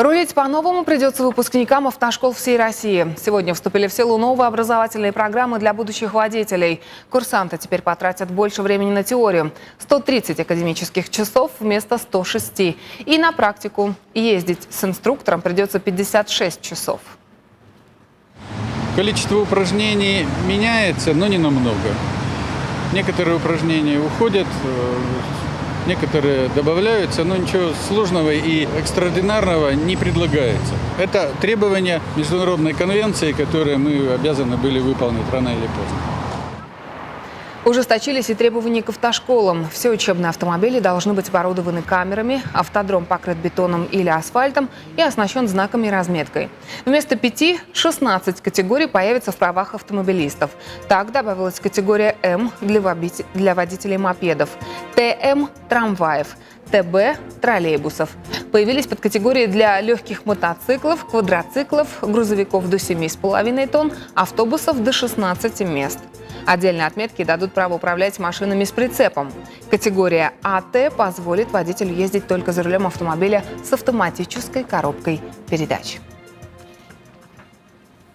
Рулить по-новому придется выпускникам автошкол всей России. Сегодня вступили в силу новые образовательные программы для будущих водителей. Курсанты теперь потратят больше времени на теорию – 130 академических часов вместо 106. И на практику ездить с инструктором придется 56 часов. Количество упражнений меняется, но не намного. Некоторые упражнения уходят, некоторые добавляются, но ничего сложного и экстраординарного не предлагается. Это требования международной конвенции, которые мы обязаны были выполнить рано или поздно. Ужесточились и требования к автошколам. Все учебные автомобили должны быть оборудованы камерами, автодром покрыт бетоном или асфальтом и оснащен знаками и разметкой. Вместо 5 – 16 категорий появится в правах автомобилистов. Так добавилась категория М для водителей мопедов, ТМ – трамваев, ТБ – троллейбусов. Появились подкатегории для легких мотоциклов, квадроциклов, грузовиков до 7,5 тонн, автобусов до 16 мест. Отдельные отметки дадут право управлять машинами с прицепом. Категория АТ позволит водителю ездить только за рулем автомобиля с автоматической коробкой передач.